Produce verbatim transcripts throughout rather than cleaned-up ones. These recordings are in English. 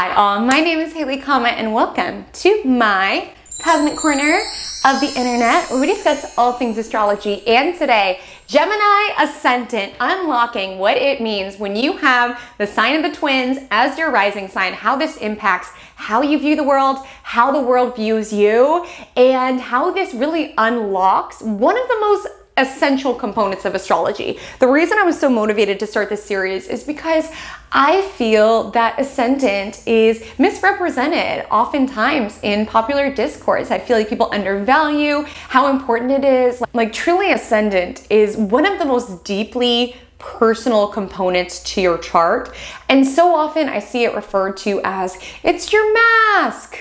Hi all, my name is Haley Comet and welcome to my Cosmic Corner of the Internet, where we discuss all things astrology. And today, Gemini Ascendant, unlocking what it means when you have the sign of the twins as your rising sign, how this impacts how you view the world, how the world views you, and how this really unlocks one of the most essential components of astrology. The reason I was so motivated to start this series is because I feel that Ascendant is misrepresented oftentimes in popular discourse. I feel like people undervalue how important it is. Like, truly, Ascendant is one of the most deeply personal components to your chart. And so often I see it referred to as, it's your mask.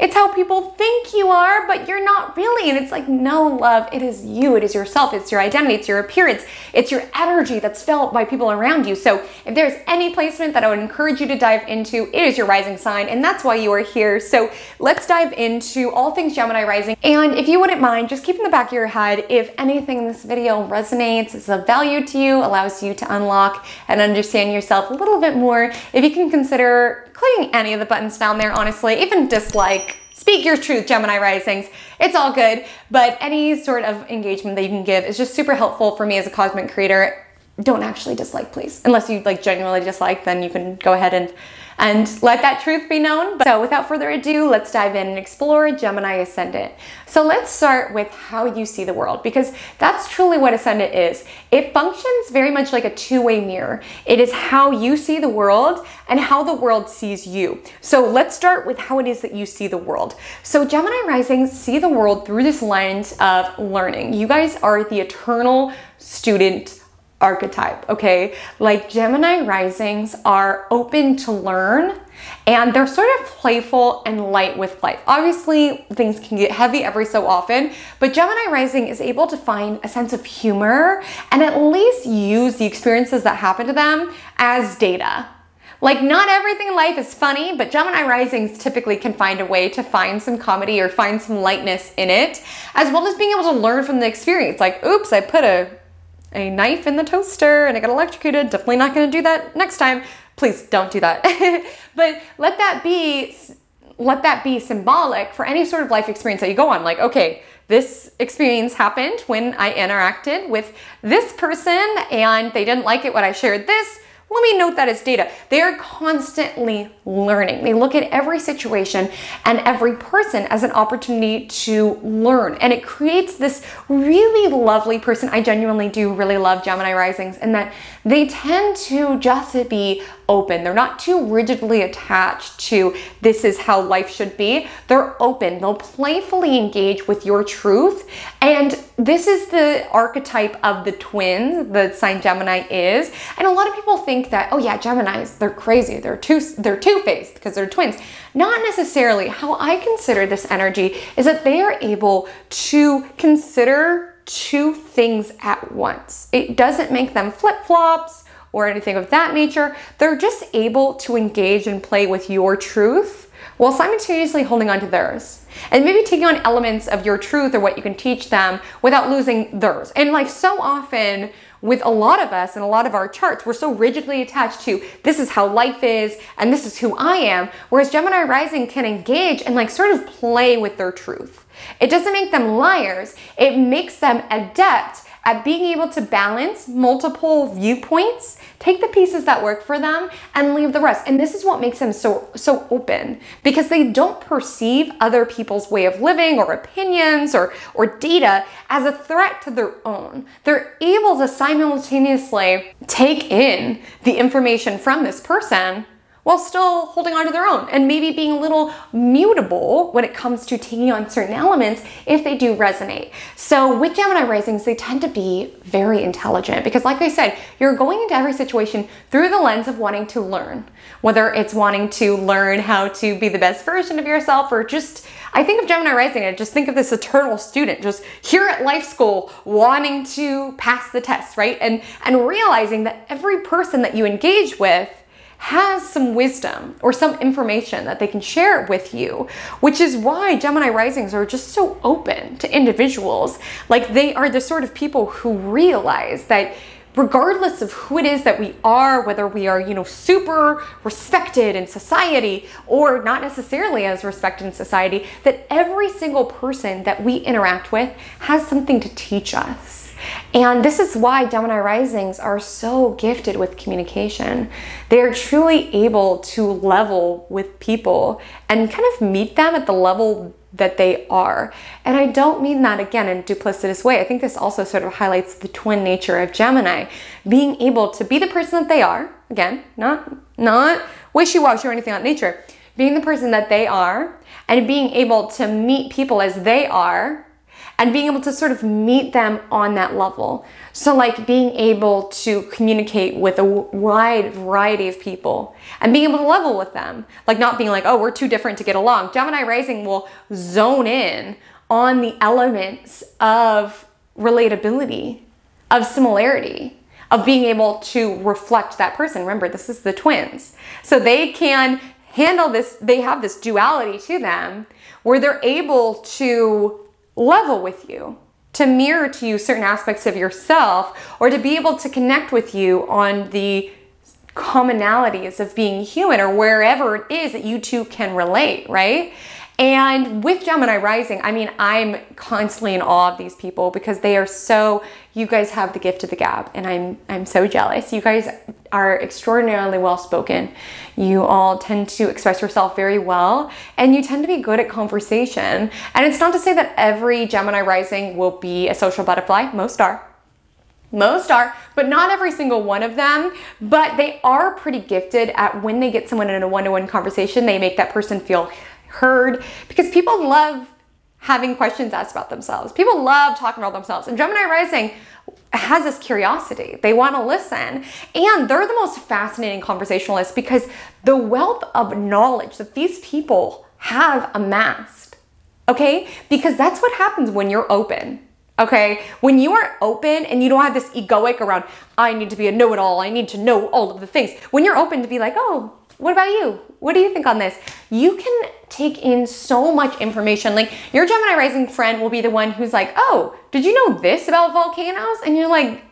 It's how people think you are, but you're not really. And it's like, no, love, it is you, it is yourself, it's your identity, it's your appearance, it's your energy that's felt by people around you. So if there's any placement that I would encourage you to dive into, it is your rising sign, and that's why you are here. So let's dive into all things Gemini rising. And if you wouldn't mind, just keep in the back of your head, if anything in this video resonates, is of value to you, allows you to unlock and understand yourself a little bit more, if you can consider clicking any of the buttons down there, honestly, even dislike, speak your truth, Gemini risings, it's all good. But any sort of engagement that you can give is just super helpful for me as a cosmic creator. Don't actually dislike, please. Unless you like genuinely dislike, then you can go ahead and, and let that truth be known. So without further ado, let's dive in and explore Gemini Ascendant. So let's start with how you see the world, because that's truly what Ascendant is. It functions very much like a two-way mirror. It is how you see the world and how the world sees you. So let's start with how it is that you see the world. So Gemini risings see the world through this lens of learning. You guys are the eternal student archetype, okay? Like, Gemini risings are open to learn, and they're sort of playful and light with life. Obviously, things can get heavy every so often, but Gemini rising is able to find a sense of humor and at least use the experiences that happen to them as data. Like, not everything in life is funny, but Gemini risings typically can find a way to find some comedy or find some lightness in it, as well as being able to learn from the experience. Like, oops, I put a a knife in the toaster and I got electrocuted. Definitely not gonna do that next time. Please don't do that. But let that be, let that be symbolic for any sort of life experience that you go on. Like, okay, this experience happened when I interacted with this person and they didn't like it when I shared this. Let me note that as data. They are constantly learning. They look at every situation and every person as an opportunity to learn. And it creates this really lovely person. I genuinely do really love Gemini risings in that they tend to just be open. They're not too rigidly attached to this is how life should be. They're open. They'll playfully engage with your truth. And this is the archetype of the twins, the sign Gemini is. And a lot of people think that, oh yeah, Geminis, they're crazy. They're two, they're two-faced because they're twins. Not necessarily. How I consider this energy is that they are able to consider two things at once. It doesn't make them flip-flops or anything of that nature. They're just able to engage and play with your truth while simultaneously holding on to theirs. And maybe taking on elements of your truth or what you can teach them without losing theirs. And like, so often with a lot of us and a lot of our charts, we're so rigidly attached to this is how life is and this is who I am. Whereas Gemini rising can engage and like sort of play with their truth. It doesn't make them liars. It makes them adept at being able to balance multiple viewpoints, take the pieces that work for them and leave the rest. And this is what makes them so, so open, because they don't perceive other people's way of living or opinions or, or data as a threat to their own. They're able to simultaneously take in the information from this person while still holding on to their own and maybe being a little mutable when it comes to taking on certain elements if they do resonate. So with Gemini risings, they tend to be very intelligent because, like I said, you're going into every situation through the lens of wanting to learn, whether it's wanting to learn how to be the best version of yourself or just, I think of Gemini rising, I just think of this eternal student just here at life school wanting to pass the test, right? And, and realizing that every person that you engage with has some wisdom or some information that they can share with you, which is why Gemini risings are just so open to individuals. Like, they are the sort of people who realize that regardless of who it is that we are, whether we are, you know, super respected in society or not necessarily as respected in society, that every single person that we interact with has something to teach us. And this is why Gemini risings are so gifted with communication. They are truly able to level with people and kind of meet them at the level that they are. And I don't mean that, again, in a duplicitous way. I think this also sort of highlights the twin nature of Gemini, being able to be the person that they are, again, not, not wishy-washy or anything like nature, being the person that they are and being able to meet people as they are, and being able to sort of meet them on that level. So like being able to communicate with a wide variety of people and being able to level with them. Like not being like, oh, we're too different to get along. Gemini rising will zone in on the elements of relatability, of similarity, of being able to reflect that person. Remember, this is the twins. So they can handle this, they have this duality to them where they're able to level with you, to mirror to you certain aspects of yourself, or to be able to connect with you on the commonalities of being human or wherever it is that you two can relate, right? And with Gemini rising, I mean, I'm constantly in awe of these people because they are so, you guys have the gift of the gab, and I'm, I'm so jealous. You guys are extraordinarily well-spoken. You all tend to express yourself very well, and you tend to be good at conversation. And it's not to say that every Gemini rising will be a social butterfly. Most are. Most are, but not every single one of them, but they are pretty gifted at when they get someone in a one-to-one conversation, they make that person feel heard, because people love having questions asked about themselves. People love talking about themselves, and Gemini rising has this curiosity. They want to listen, and they're the most fascinating conversationalists because the wealth of knowledge that these people have amassed, okay? Because that's what happens when you're open, okay? When you are open and you don't have this egoic around, I need to be a know-it-all, I need to know all of the things. When you're open to be like, oh, what about you? What do you think on this? You can take in so much information. Like your Gemini rising friend will be the one who's like, oh, did you know this about volcanoes? And you're like,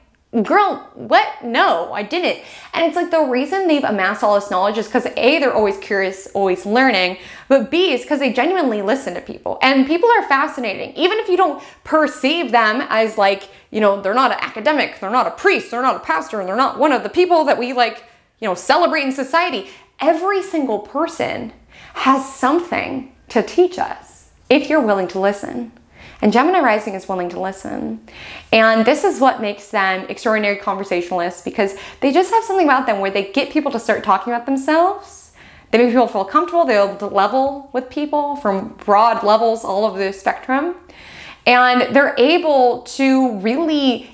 girl, what? No, I didn't. And it's like the reason they've amassed all this knowledge is because A, they're always curious, always learning, but B, is because they genuinely listen to people. And people are fascinating. Even if you don't perceive them as like, you know, they're not an academic, they're not a priest, they're not a pastor, and they're not one of the people that we like, you know, celebrate in society. Every single person has something to teach us if you're willing to listen. And Gemini rising is willing to listen. And this is what makes them extraordinary conversationalists, because they just have something about them where they get people to start talking about themselves. They make people feel comfortable. They're able to level with people from broad levels all over the spectrum. And they're able to really,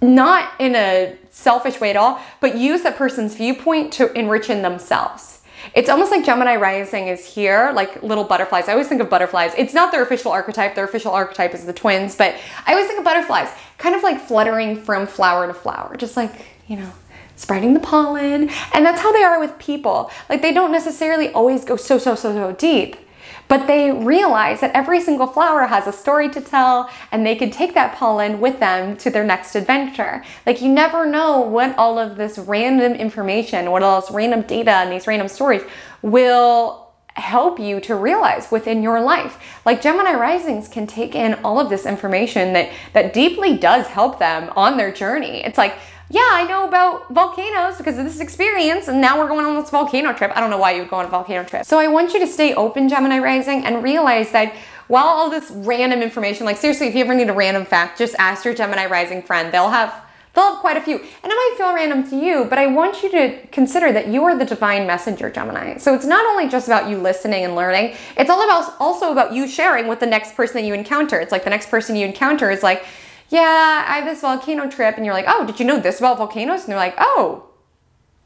not in a selfish way at all, but use that person's viewpoint to enrich in themselves. It's almost like Gemini rising is here, like little butterflies. I always think of butterflies. It's not their official archetype. Their official archetype is the twins, but I always think of butterflies, kind of like fluttering from flower to flower, just like, you know, spreading the pollen. And that's how they are with people. Like they don't necessarily always go so, so, so, so deep, but they realize that every single flower has a story to tell, and they can take that pollen with them to their next adventure. Like you never know what all of this random information, what all this random data and these random stories will help you to realize within your life. Like Gemini risings can take in all of this information that, that deeply does help them on their journey. It's like, yeah, I know about volcanoes because of this experience, and now we're going on this volcano trip. I don't know why you would go on a volcano trip. So I want you to stay open, Gemini rising, and realize that while all this random information, like seriously, if you ever need a random fact, just ask your Gemini rising friend. They'll have, they'll have quite a few. And it might feel random to you, but I want you to consider that you are the divine messenger, Gemini. So it's not only just about you listening and learning, it's all about also about you sharing with the next person that you encounter. It's like the next person you encounter is like, yeah, I have this volcano trip, and you're like, oh, did you know this about volcanoes? And they're like, oh,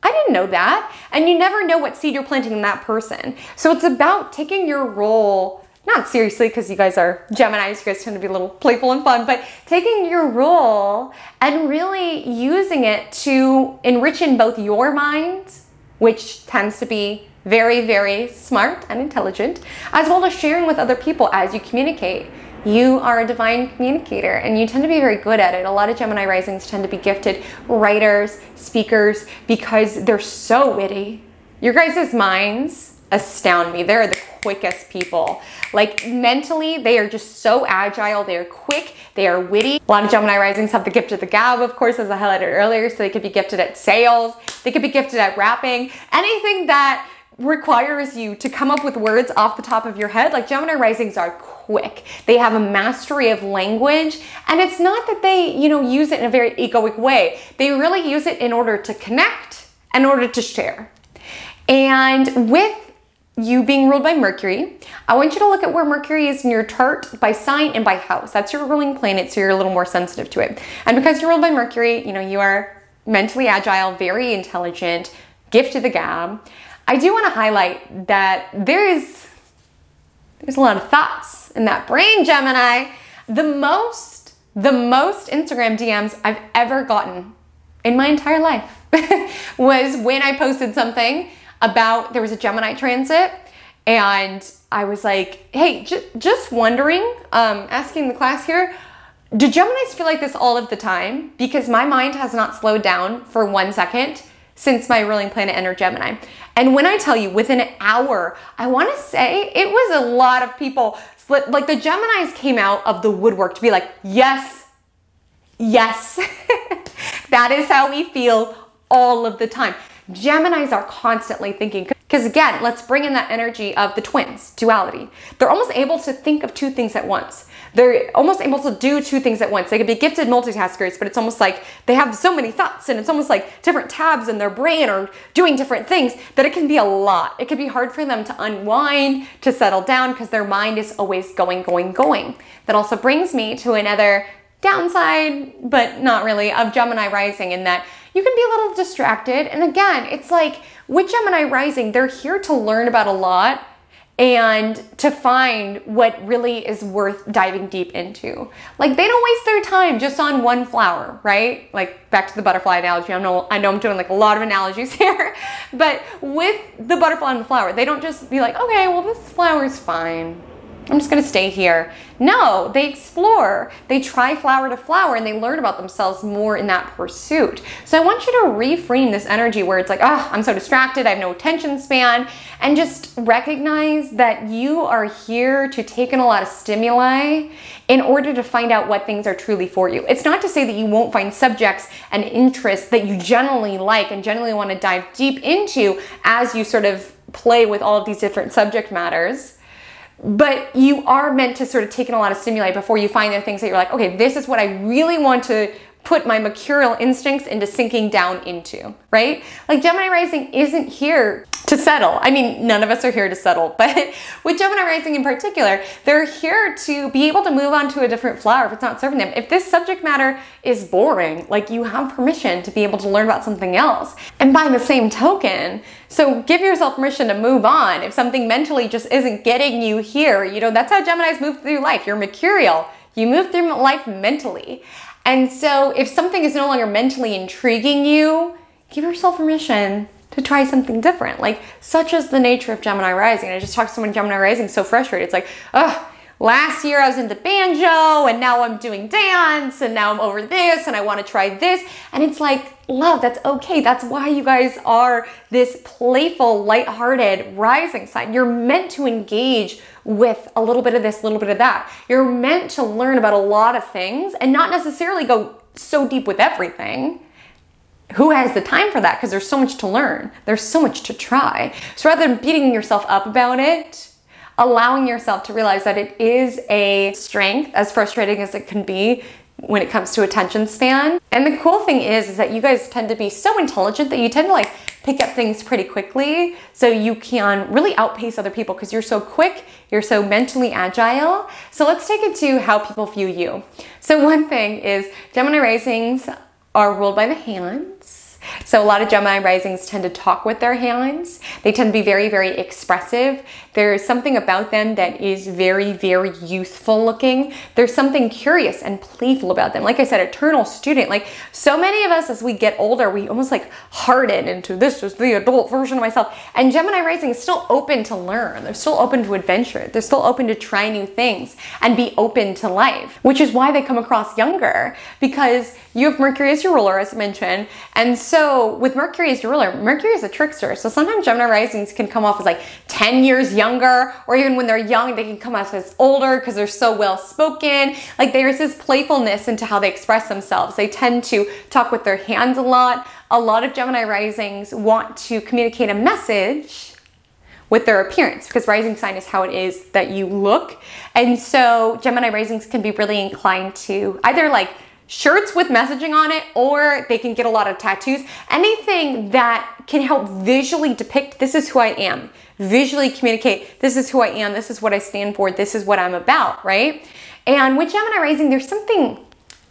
I didn't know that. And you never know what seed you're planting in that person. So it's about taking your role, not seriously, because you guys are Geminis, you guys tend to be a little playful and fun, but taking your role and really using it to enrich in both your mind, which tends to be very, very smart and intelligent, as well as sharing with other people as you communicate. you are a divine communicator and you tend to be very good at it. A lot of Gemini risings tend to be gifted writers, speakers, because they're so witty. Your guys' minds astound me. They're the quickest people. Like mentally, they are just so agile. They are quick. They are witty. A lot of Gemini risings have the gift of the gab, of course, as I highlighted earlier. So they could be gifted at sales. They could be gifted at rapping. Anything that requires you to come up with words off the top of your head. Like Gemini risings are quick. They have a mastery of language, and it's not that they, you know, use it in a very egoic way. They really use it in order to connect, in order to share. And with you being ruled by Mercury, I want you to look at where Mercury is in your chart by sign and by house. That's your ruling planet, so you're a little more sensitive to it. And because you're ruled by Mercury, you know, you are mentally agile, very intelligent, gift of the gab. I do want to highlight that there is, there's a lot of thoughts in that brain, Gemini. The most, the most Instagram D Ms I've ever gotten in my entire life was when I posted something about, there was a Gemini transit, and I was like, hey, ju just wondering, um, asking the class here, do Geminis feel like this all of the time? Because my mind has not slowed down for one second since my ruling planet entered Gemini. And when I tell you, within an hour, I want to say it was a lot of people, like the Geminis came out of the woodwork to be like, yes, yes, that is how we feel all of the time. Geminis are constantly thinking, because again, let's bring in that energy of the twins, duality. They're almost able to think of two things at once. They're almost able to do two things at once. They could be gifted multitaskers, but it's almost like they have so many thoughts, and it's almost like different tabs in their brain are doing different things that it can be a lot. It can be hard for them to unwind, to settle down, because their mind is always going, going, going. That also brings me to another downside, but not really, of Gemini rising, in that you can be a little distracted. And again, it's like with Gemini rising, they're here to learn about a lot and to find what really is worth diving deep into. Like they don't waste their time just on one flower, right? Like back to the butterfly analogy. I know, I know I'm doing like a lot of analogies here, but with the butterfly and the flower, they don't just be like, okay, well this flower's fine, I'm just gonna stay here. No, they explore, they try flower to flower, and they learn about themselves more in that pursuit. So I want you to reframe this energy where it's like, oh, I'm so distracted, I have no attention span, and just recognize that you are here to take in a lot of stimuli in order to find out what things are truly for you. It's not to say that you won't find subjects and interests that you generally like and generally wanna dive deep into as you sort of play with all of these different subject matters. But you are meant to sort of take in a lot of stimuli before you find the things that you're like, okay, this is what I really want to put my mercurial instincts into sinking down into, right? Like Gemini rising isn't here to settle. I mean, none of us are here to settle, but with Gemini rising in particular, they're here to be able to move on to a different flower if it's not serving them. If this subject matter is boring, like you have permission to be able to learn about something else. And by the same token, so give yourself permission to move on. If something mentally just isn't getting you here, you know, that's how Geminis move through life. You're mercurial. You move through life mentally. And so if something is no longer mentally intriguing you, give yourself permission to try something different. Like such is the nature of Gemini rising. I just talked to someone Gemini rising so frustrated. It's like, oh, last year I was into banjo and now I'm doing dance and now I'm over this and I want to try this. And it's like, love, that's okay. That's why you guys are this playful, lighthearted rising sign. You're meant to engage with a little bit of this, a little bit of that. You're meant to learn about a lot of things and not necessarily go so deep with everything. Who has the time for that? Because there's so much to learn. There's so much to try. So rather than beating yourself up about it, allowing yourself to realize that it is a strength, as frustrating as it can be, when it comes to attention span. And the cool thing is, is that you guys tend to be so intelligent that you tend to like pick up things pretty quickly. So you can really outpace other people because you're so quick, you're so mentally agile. So let's take it to how people view you. So one thing is Gemini risings are ruled by the hands. So a lot of Gemini risings tend to talk with their hands. They tend to be very, very expressive. There's something about them that is very, very youthful looking. There's something curious and playful about them. Like I said, eternal student. Like so many of us, as we get older, we almost like harden into this is the adult version of myself. And Gemini rising is still open to learn. They're still open to adventure. They're still open to try new things and be open to life, which is why they come across younger, because you have Mercury as your ruler, as I mentioned. And so with Mercury as your ruler, Mercury is a trickster. So sometimes Gemini risings can come off as like ten years younger, or even when they're young, they can come off as older because they're so well-spoken. Like there's this playfulness into how they express themselves. They tend to talk with their hands a lot. A lot of Gemini risings want to communicate a message with their appearance, because rising sign is how it is that you look. And so Gemini risings can be really inclined to either like shirts with messaging on it, or they can get a lot of tattoos. Anything that can help visually depict, this is who I am. Visually communicate, this is who I am, this is what I stand for, this is what I'm about, right? And with Gemini rising, there's something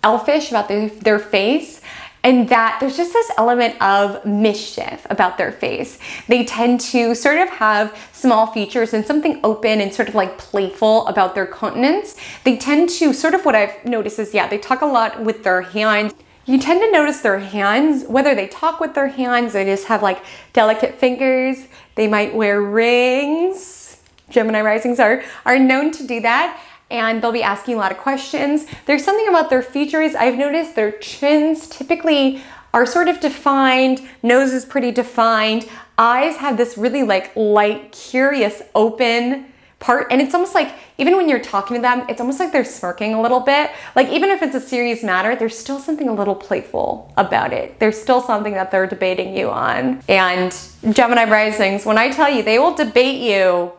elfish about their, their face, and that there's just this element of mischief about their face. They tend to sort of have small features and something open and sort of like playful about their countenance. They tend to sort of, what I've noticed is, yeah, they talk a lot with their hands. You tend to notice their hands, whether they talk with their hands, they just have like delicate fingers. They might wear rings. Gemini risings are, are known to do that. And they'll be asking a lot of questions. There's something about their features. I've noticed their chins typically are sort of defined, nose is pretty defined, eyes have this really like light, curious, open part. And it's almost like, even when you're talking to them, it's almost like they're smirking a little bit. Like even if it's a serious matter, there's still something a little playful about it. There's still something that they're debating you on. And Gemini risings, when I tell you, they will debate you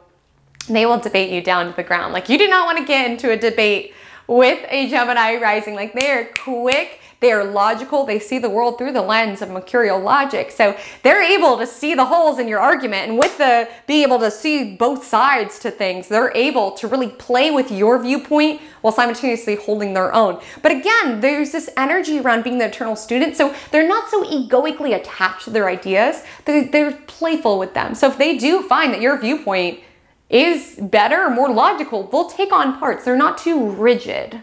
they will debate you down to the ground. Like you do not want to get into a debate with a Gemini rising. Like they are quick, they are logical, they see the world through the lens of mercurial logic. So they're able to see the holes in your argument, and with the being able to see both sides to things, they're able to really play with your viewpoint while simultaneously holding their own. But again, there's this energy around being the eternal student. So they're not so egoically attached to their ideas. They're, they're playful with them. So if they do find that your viewpoint is better, more logical, they'll take on parts. They're not too rigid,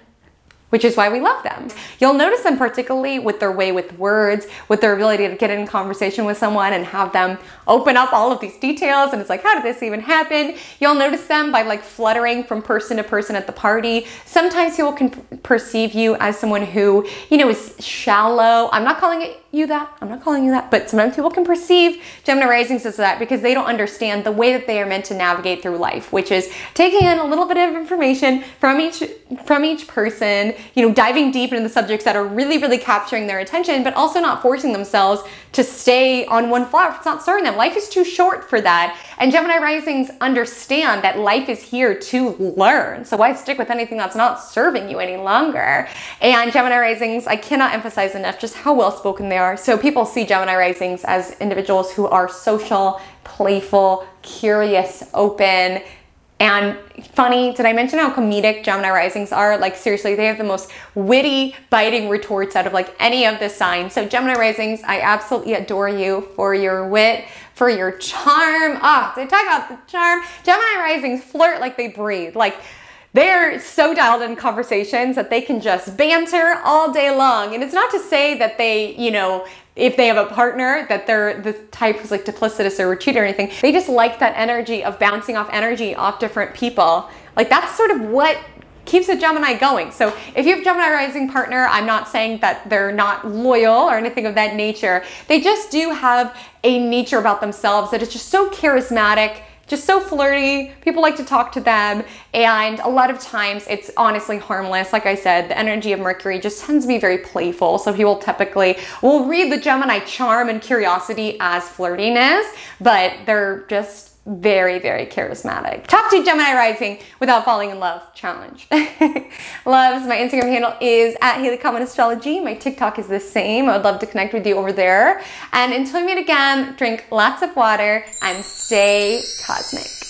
which is why we love them. You'll notice them particularly with their way with words, with their ability to get in conversation with someone and have them open up all of these details. And it's like, how did this even happen? You'll notice them by like fluttering from person to person at the party. Sometimes people can perceive you as someone who, you know, is shallow. I'm not calling it you that, I'm not calling you that, but sometimes people can perceive Gemini risings as that because they don't understand the way that they are meant to navigate through life, which is taking in a little bit of information from each, from each person, you know, diving deep into the subjects that are really, really capturing their attention, but also not forcing themselves to stay on one flower. It's not serving them. Life is too short for that. And Gemini risings understand that life is here to learn. So why stick with anything that's not serving you any longer? And Gemini risings, I cannot emphasize enough just how well-spoken they are. So people see Gemini risings as individuals who are social, playful, curious, open, and funny. Did I mention how comedic Gemini risings are? Like seriously, they have the most witty, biting retorts out of like any of the signs. So Gemini risings, I absolutely adore you for your wit, for your charm. Ah, oh, they talk about the charm. Gemini risings flirt like they breathe. Like they're so dialed in conversations that they can just banter all day long. And it's not to say that they, you know, if they have a partner, that they're the type who's like duplicitous or retreat or anything. They just like that energy of bouncing off energy off different people. Like that's sort of what keeps a Gemini going. So if you have a Gemini rising partner, I'm not saying that they're not loyal or anything of that nature. They just do have a nature about themselves that is just so charismatic, just so flirty. People like to talk to them. And a lot of times it's honestly harmless. Like I said, the energy of Mercury just tends to be very playful. So people typically will read the Gemini charm and curiosity as flirtiness, but they're just very, very charismatic. Top two Gemini rising without falling in love challenge. Loves, my Instagram handle is at Haley Comet Astrology. My TikTok is the same. I would love to connect with you over there. And until we meet again, drink lots of water and stay cosmic.